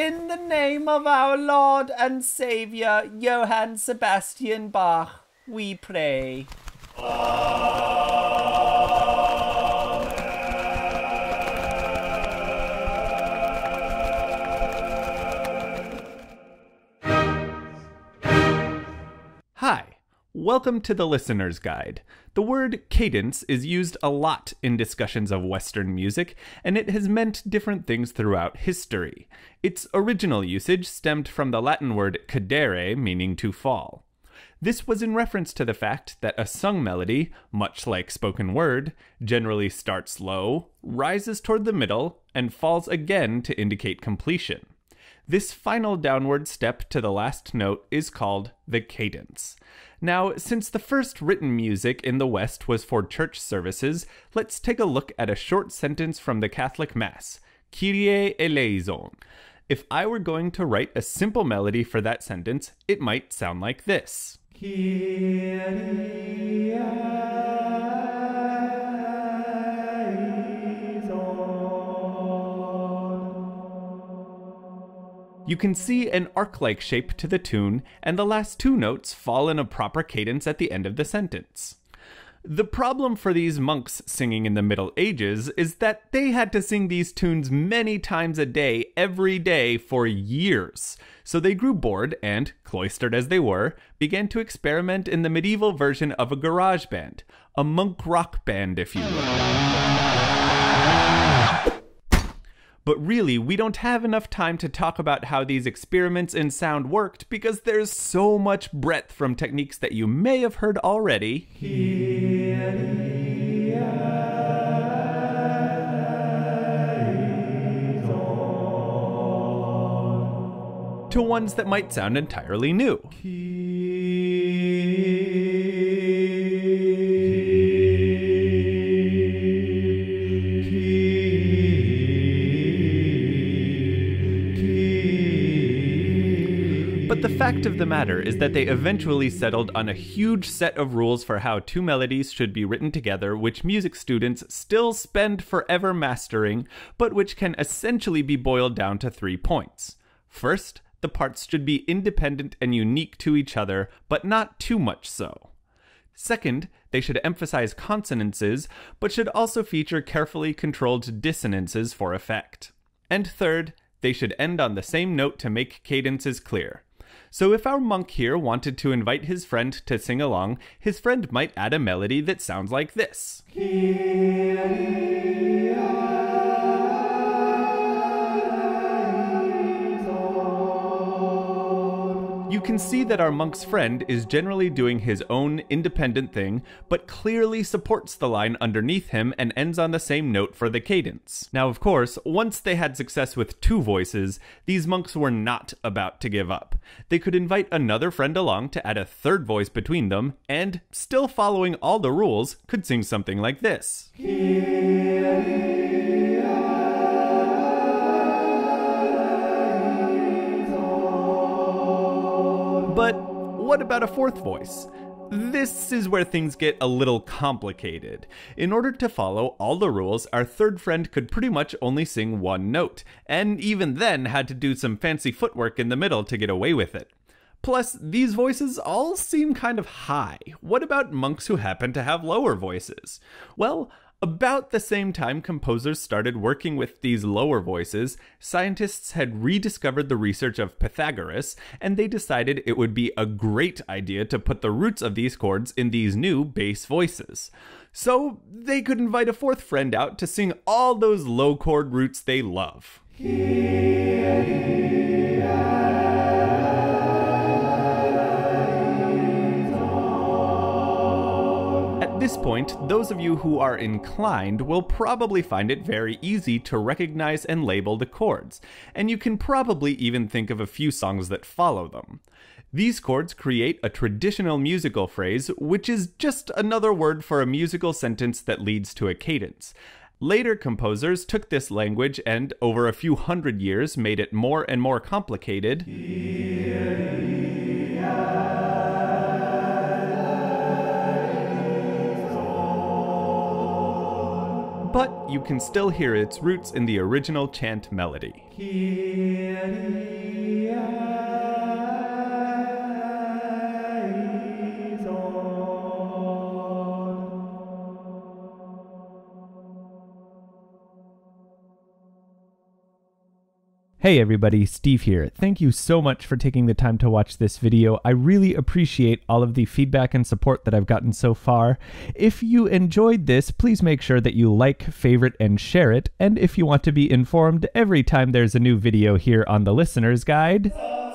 in the name of our Lord and Saviour, Johann Sebastian Bach, we pray. Hi, welcome to The Listener's Guide. The word cadence is used a lot in discussions of Western music, and it has meant different things throughout history. Its original usage stemmed from the Latin word cadere, meaning to fall. This was in reference to the fact that a sung melody, much like spoken word, generally starts low, rises toward the middle, and falls again to indicate completion. This final downward step to the last note is called the cadence. Now, since the first written music in the West was for church services, let's take a look at a short sentence from the Catholic Mass, Kyrie eleison. If I were going to write a simple melody for that sentence, it might sound like this. Kyrie You can see an arc-like shape to the tune, and the last two notes fall in a proper cadence at the end of the sentence. The problem for these monks singing in the Middle Ages is that they had to sing these tunes many times a day, every day, for years. So they grew bored and, cloistered as they were, began to experiment in the medieval version of a garage band, a monk rock band, if you will. But really, we don't have enough time to talk about how these experiments in sound worked because there's so much breadth from techniques that you may have heard already to ones that might sound entirely new. But the fact of the matter is that they eventually settled on a huge set of rules for how two melodies should be written together, which music students still spend forever mastering, but which can essentially be boiled down to 3 points. First, the parts should be independent and unique to each other, but not too much so. Second, they should emphasize consonances, but should also feature carefully controlled dissonances for effect. And third, they should end on the same note to make cadences clear. So if our monk here wanted to invite his friend to sing along, his friend might add a melody that sounds like this. You can see that our monk's friend is generally doing his own independent thing, but clearly supports the line underneath him and ends on the same note for the cadence. Now, of course, once they had success with two voices, these monks were not about to give up. They could invite another friend along to add a third voice between them, and, still following all the rules, could sing something like this. But what about a fourth voice? This is where things get a little complicated. In order to follow all the rules, our third friend could pretty much only sing one note, and even then had to do some fancy footwork in the middle to get away with it. Plus, these voices all seem kind of high. What about monks who happen to have lower voices? Well, about the same time composers started working with these lower voices, scientists had rediscovered the research of Pythagoras, and they decided it would be a great idea to put the roots of these chords in these new bass voices. So they could invite a fourth friend out to sing all those low chord roots they love. At this point, those of you who are inclined will probably find it very easy to recognize and label the chords, and you can probably even think of a few songs that follow them. These chords create a traditional musical phrase, which is just another word for a musical sentence that leads to a cadence. Later composers took this language and, over a few hundred years, made it more and more complicated. but you can still hear its roots in the original chant melody. Hey everybody, Steve here. Thank you so much for taking the time to watch this video. I really appreciate all of the feedback and support that I've gotten so far. If you enjoyed this, please make sure that you like, favorite, and share it. And if you want to be informed every time there's a new video here on The Listener's Guide...